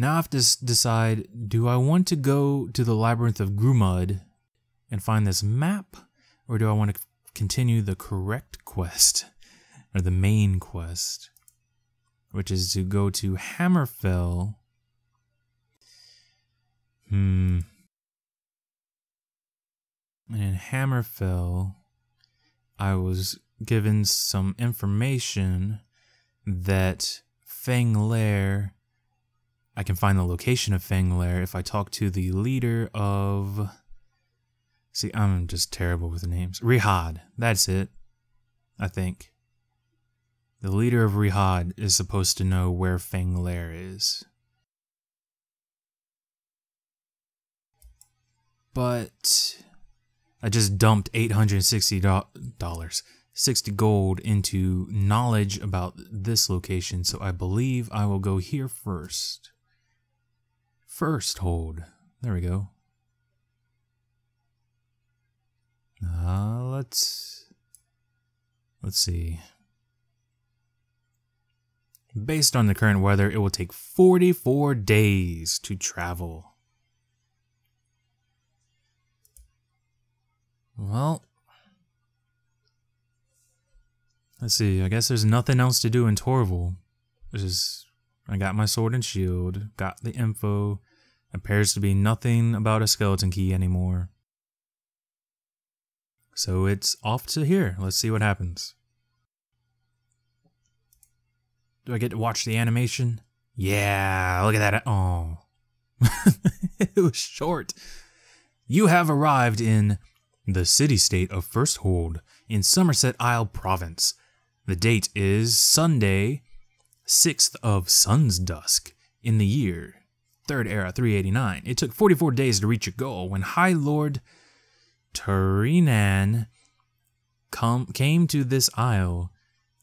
Now I have to decide, do I want to go to the Labyrinth of Grumud and find this map, or do I want to continue the correct quest, or the main quest, which is to go to Hammerfell? And in Hammerfell, I was given some information that Fang Lair, I can find the location of Fang Lair if I talk to the leader of... See, I'm just terrible with names. Rihad, that's it, I think. The leader of Rihad is supposed to know where Fang Lair is. But I just dumped $860, 60 gold into knowledge about this location, so I believe I will go here first. Firsthold. There we go. Let's see. Based on the current weather, it will take 44 days to travel. Well, let's see, I guess there's nothing else to do in Torval. I got my sword and shield, got the info. Appears to be nothing about a skeleton key anymore. So it's off to here. Let's see what happens. Do I get to watch the animation? Yeah, look at that. Oh, it was short. You have arrived in the city-state of Firsthold in Summerset Isle Province. The date is Sunday, 6th of Sun's Dusk, in the year Third Era 389. It took 44 days to reach your goal when High Lord Turinan came to this isle.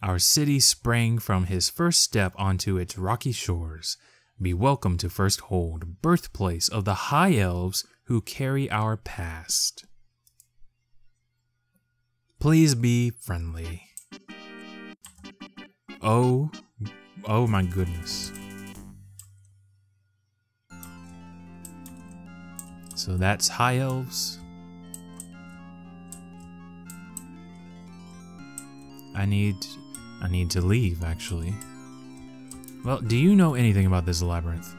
Our city sprang from his first step onto its rocky shores. Be welcome to Firsthold, birthplace of the High Elves who carry our past. Please be friendly. Oh my goodness. So that's High Elves. I need to leave, actually. Well, do you know anything about this labyrinth?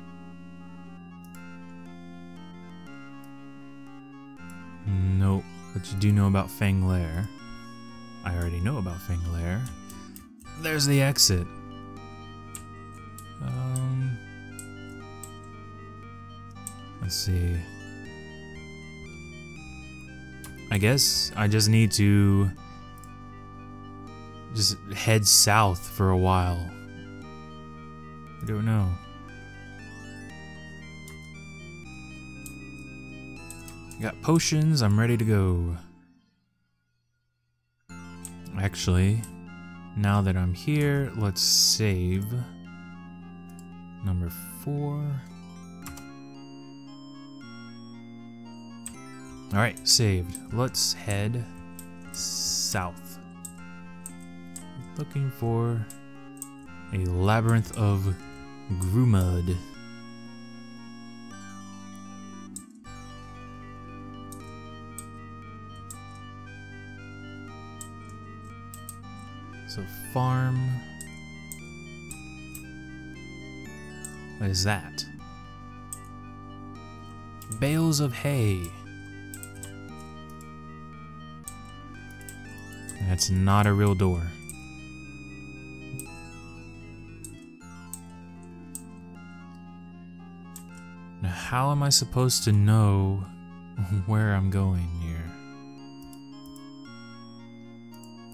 Nope, but you do know about Fang Lair. I already know about Fang Lair. There's the exit. Let's see. I guess I just need to just head south for a while. I don't know. Got potions, I'm ready to go. Actually, now that I'm here, let's save. Number 4. Alright, saved. Let's head south. Looking for a Labyrinth of Grumud. So farm. What is that? Bales of hay. That's not a real door. Now, how am I supposed to know where I'm going here?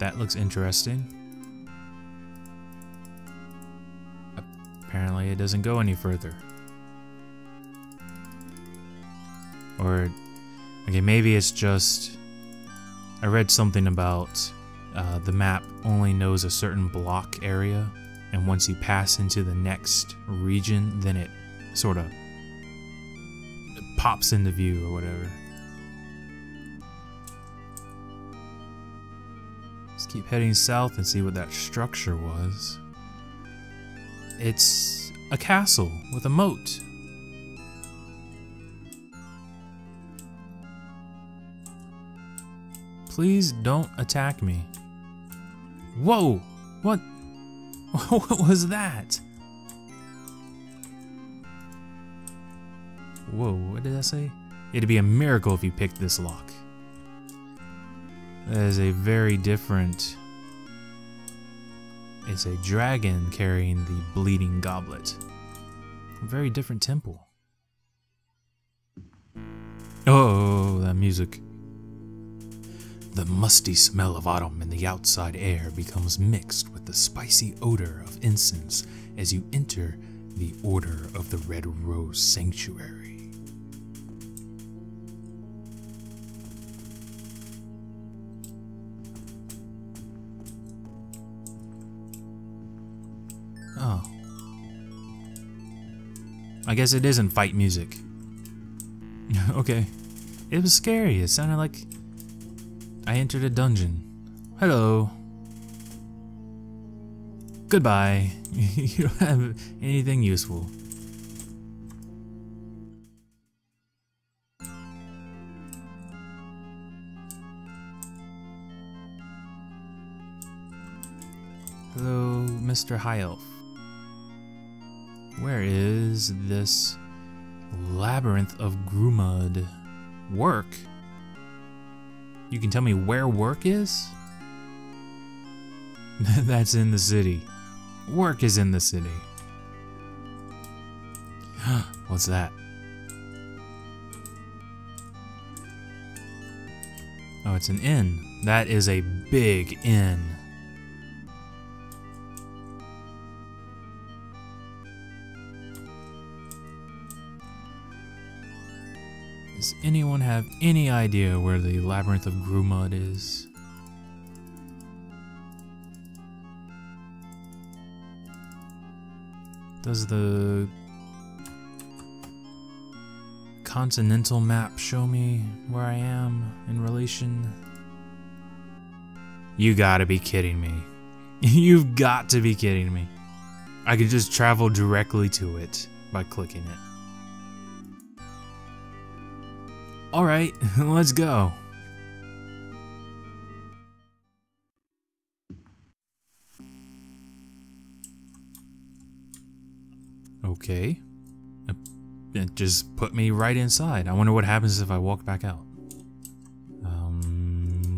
That looks interesting. Apparently it doesn't go any further. Or, okay, maybe it's just... I read something about the map only knows a certain block area, and once you pass into the next region, then it sort of pops into view or whatever. Let's keep heading south and see what that structure was. It's a castle with a moat. Please don't attack me. Whoa! What? What was that? Whoa, what did I say? It'd be a miracle if you picked this lock. That is a very different... It's a dragon carrying the bleeding goblet. A very different temple. Oh, that music. The musty smell of autumn in the outside air becomes mixed with the spicy odor of incense as you enter the Order of the Red Rose Sanctuary. Oh. I guess it isn't fight music. Okay. It was scary. It sounded like I entered a dungeon. Hello. Goodbye. You don't have anything useful. Hello, Mr. High Elf. Where is this Labyrinth of Grumudon? Work? You can tell me where work is? That's in the city. Work is in the city. What's that? Oh, it's an inn. That is a big inn. Does anyone have any idea where the Labyrinth of Grumudon is? Does the continental map show me where I am in relation? You gotta be kidding me. You've got to be kidding me. I could just travel directly to it by clicking it. Alright, let's go. Okay. It just put me right inside. I wonder what happens if I walk back out.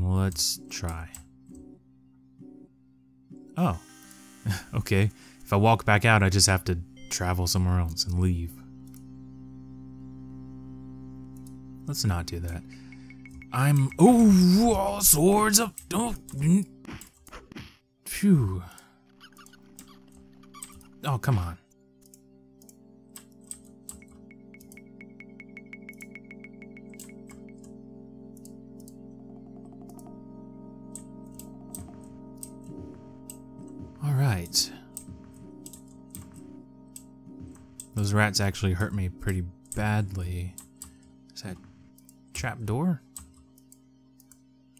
Let's try. Oh. Okay. If I walk back out, I just have to travel somewhere else and leave. Let's not do that. Oh, swords up. Oh. Phew. Oh, come on. Alright. Those rats actually hurt me pretty badly. Is that trapdoor?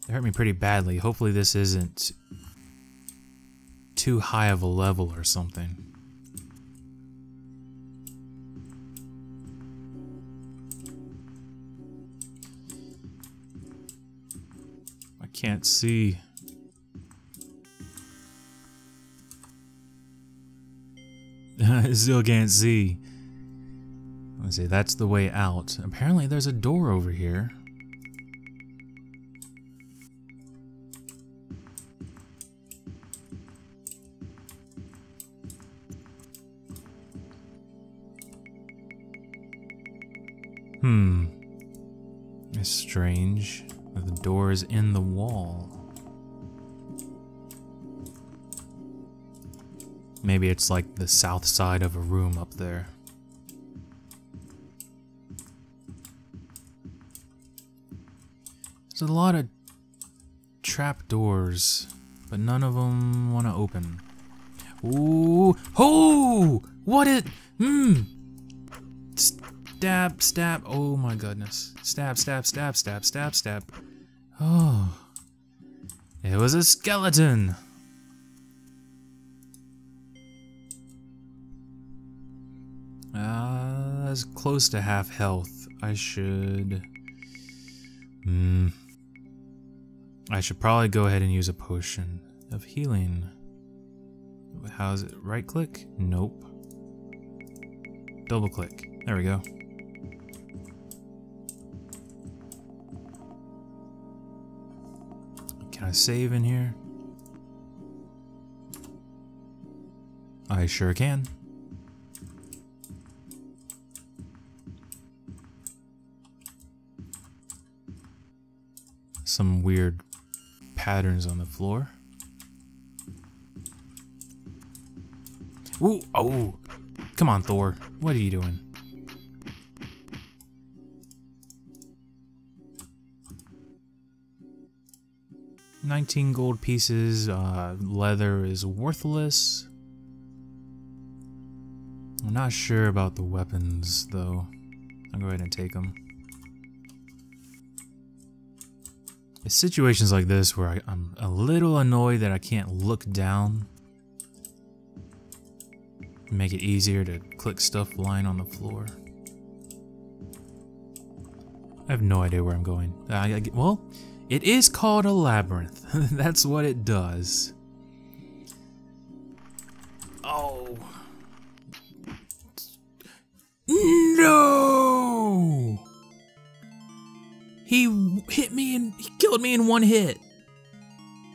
They hurt me pretty badly. Hopefully this isn't too high of a level or something. I can't see. I still can't see. Let's see, that's the way out. Apparently there's a door over here. It's strange that the door is in the wall. Maybe it's like the south side of a room up there. There's a lot of trapdoors, but none of them want to open. Ooh! Oh! What it? Stab, stab. Oh my goodness. Stab, stab, stab, stab, stab, stab. Oh. It was a skeleton! That's close to half health. I should... I should probably go ahead and use a potion of healing. How's it? Right click? Nope. Double click. There we go. Can I save in here? I sure can. Some weird patterns on the floor. Ooh, oh, come on, Thor. What are you doing? $19 gold pieces. Leather is worthless. I'm not sure about the weapons, though. I'll go ahead and take them. It's situations like this where I'm a little annoyed that I can't look down. Make it easier to click stuff lying on the floor. I have no idea where I'm going. Well, it is called a labyrinth. That's what it does. Oh. No! He hit me and he killed me in one hit.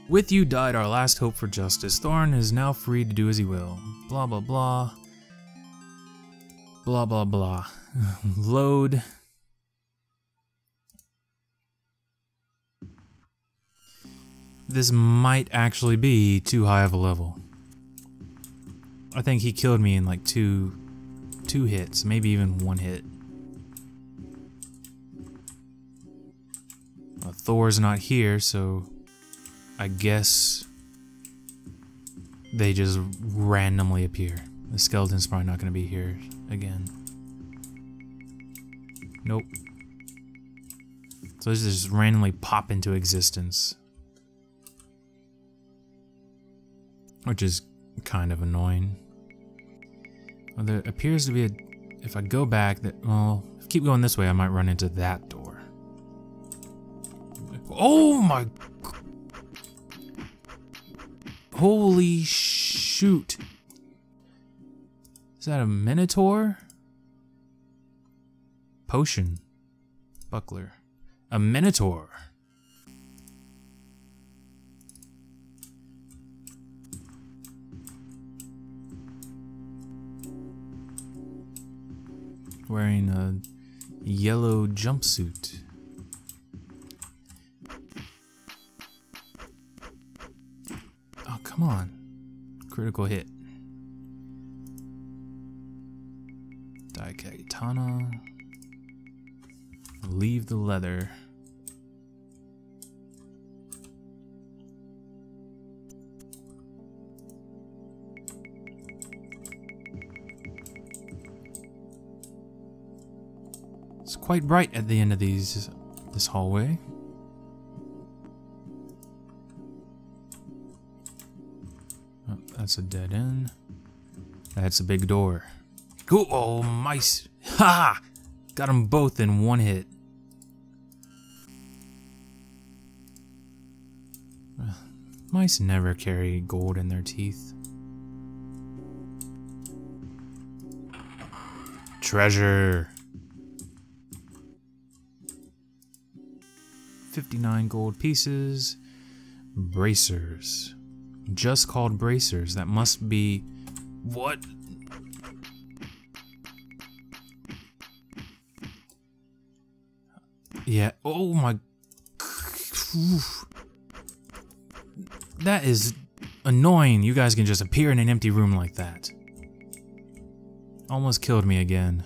With you died our last hope for justice. Thorn is now free to do as he will. Blah, blah, blah. Blah, blah, blah. Load. This might actually be too high of a level. I think he killed me in like two hits, maybe even one hit. Well, Thor's not here, so I guess they just randomly appear. The skeleton's probably not going to be here again. Nope. So they just randomly pop into existence. Which is kind of annoying. Well, there appears to be a... If I go back, well, if I keep going this way, I might run into that door. Oh my... Holy shoot. Is that a minotaur? Potion. Buckler. A minotaur. Wearing a yellow jumpsuit. Come on. Critical hit. Daikatana. Leave the leather. It's quite bright at the end of this hallway. That's a dead end. That's a big door. Go! Oh, mice! Ha! Got them both in one hit. Mice never carry gold in their teeth. Treasure! 59 gold pieces. Bracers. Just called bracers. That must be what? Yeah. Oh my. Oof. That is annoying. You guys can just appear in an empty room like that. Almost killed me again.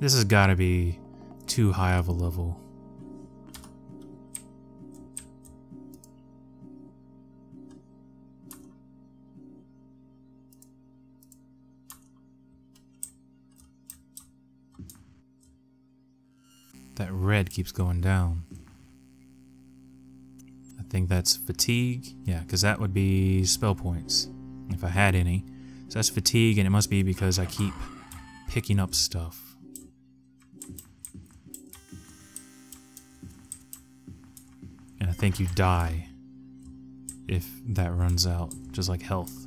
This has got to be too high of a level. That red keeps going down. I think that's fatigue. Yeah, because that would be spell points, if I had any. So that's fatigue, and it must be because I keep picking up stuff. And I think you die if that runs out, just like health.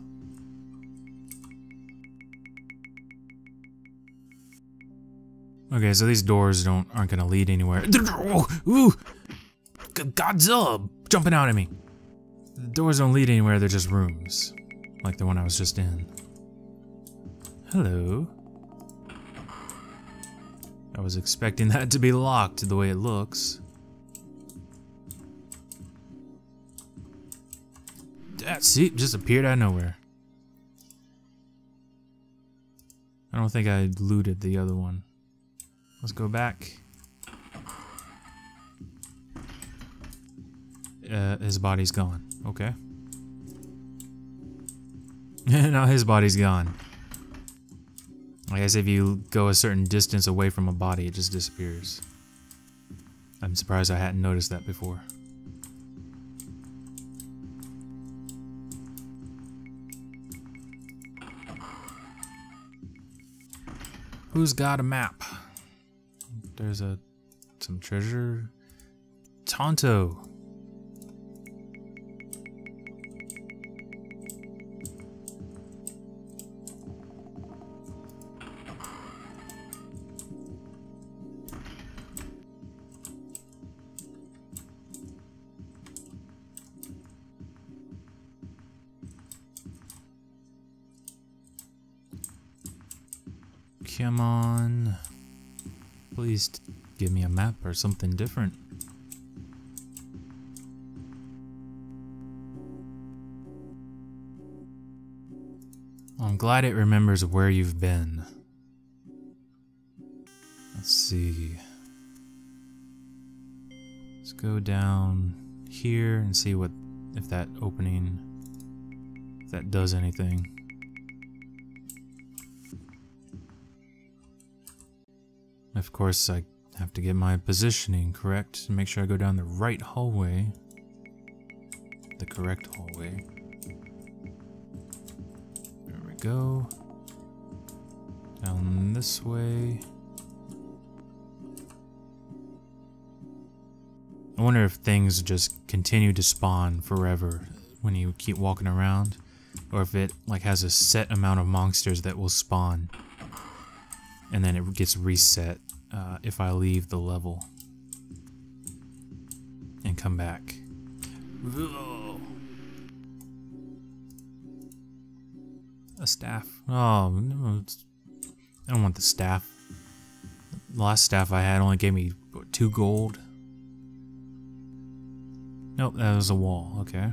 Okay, so these doors aren't gonna lead anywhere. Ooh, Godzilla jumping out at me. The doors don't lead anywhere, they're just rooms. Like the one I was just in. Hello. I was expecting that to be locked the way it looks. That seat just appeared out of nowhere. I don't think I looted the other one. Let's go back. His body's gone. Okay. Now his body's gone. I guess if you go a certain distance away from a body, it just disappears. I'm surprised I hadn't noticed that before. Who's got a map? There's some treasure. Tonto. Come on. Please give me a map or something different. I'm glad it remembers where you've been. Let's see. Let's go down here and see what if that opening, if that does anything. Of course, I have to get my positioning correct to make sure I go down the right hallway. The correct hallway. There we go. Down this way. I wonder if things just continue to spawn forever when you keep walking around, or if it like has a set amount of monsters that will spawn, and then it gets reset. If I leave the level and come back. Ugh. A staff. Oh, no, I don't want the staff. The last staff I had only gave me 2 gold. Nope, that was a wall. Okay.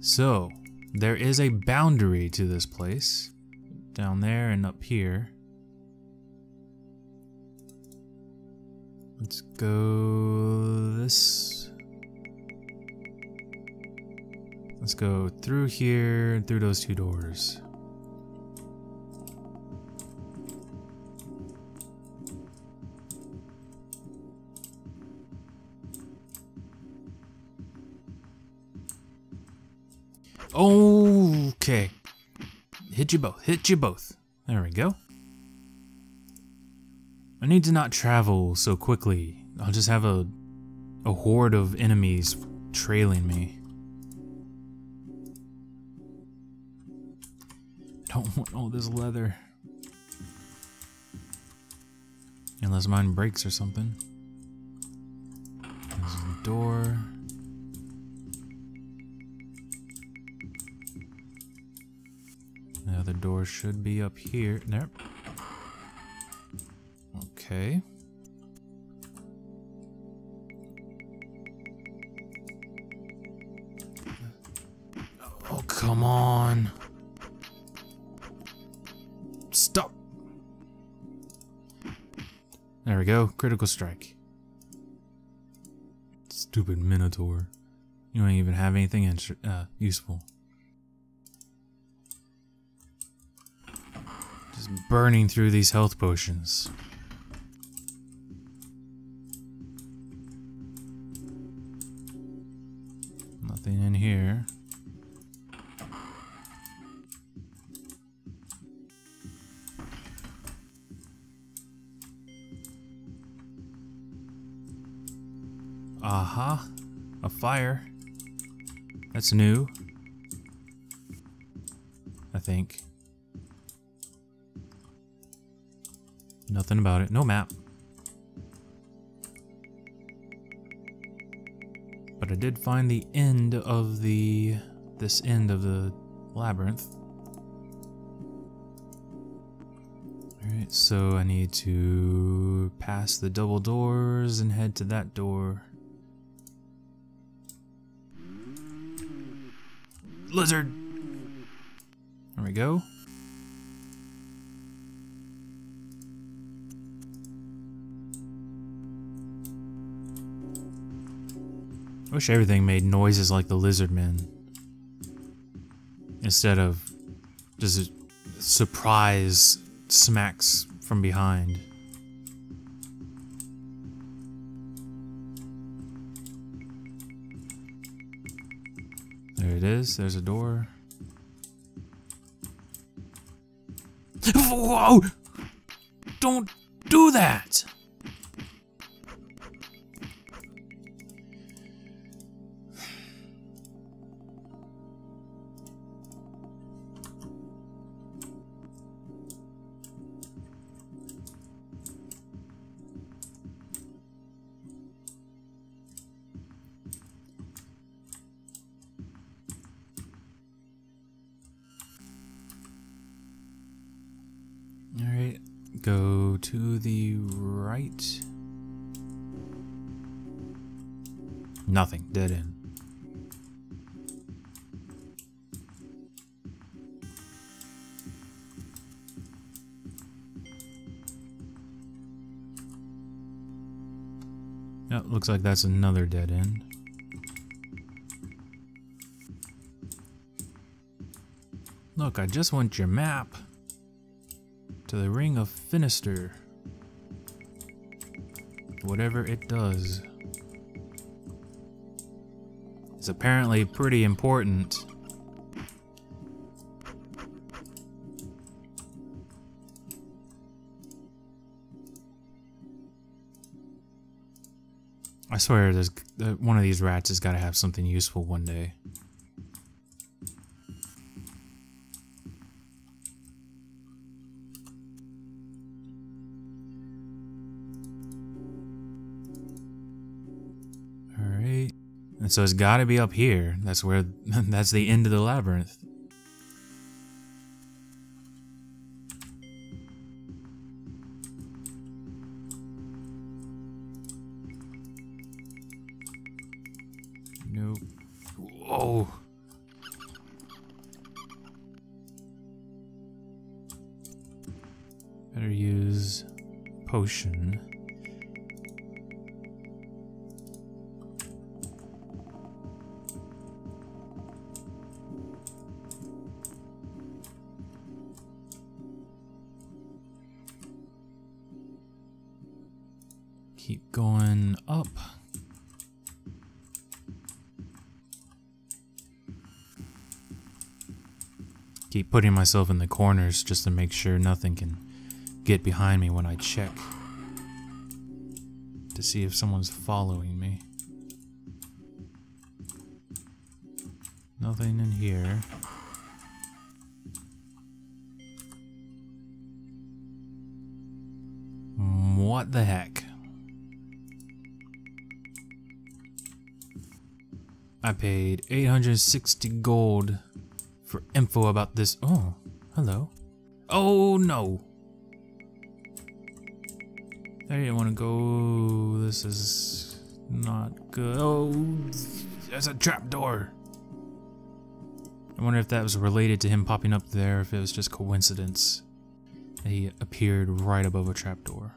So, there is a boundary to this place. Down there and up here. Let's go this. Let's go through here and through those 2 doors. Okay. Hit you both. Hit you both. There we go. I need to not travel so quickly. I'll just have a horde of enemies trailing me. I don't want all this leather. Unless mine breaks or something. There's a door. The other door should be up here. Nope. Okay. Oh, come on. Stop. There we go. Critical strike. Stupid Minotaur. You don't even have anything useful. Just burning through these health potions. Nothing in here. Aha. A fire. That's new. I think. Nothing about it. No map. But I did find the end of the... this end of the labyrinth. Alright, so I need to pass the double doors and head to that door. Lizard! There we go. I wish everything made noises like the lizard men, instead of just a surprise smacks from behind. There it is. There's a door. Whoa! Don't do that! Go to the right. Nothing. Dead end. Yep, looks like that's another dead end. Look, I just want your map. To the Ring of Phynaster. Whatever it does. It's apparently pretty important. I swear there's one of these rats has got to have something useful one day. So it's gotta be up here. That's where, that's the end of the labyrinth. Nope. Whoa. Better use potion. Keep going up. Keep putting myself in the corners just to make sure nothing can get behind me when I check to see if someone's following me. Nothing in here. What the heck? I paid 860 gold for info about this. Oh, hello. Oh no. I didn't want to go. This is not good. Oh, that's a trapdoor. I wonder if that was related to him popping up there, if it was just coincidence that he appeared right above a trapdoor.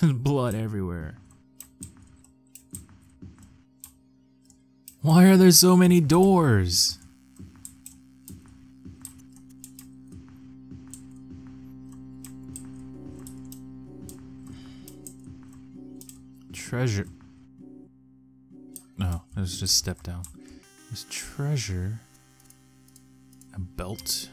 There's blood everywhere. Why are there so many doors? Treasure. No, let's just step down. There's treasure. A belt.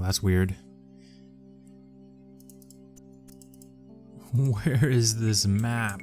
Well, that's weird. Where is this map?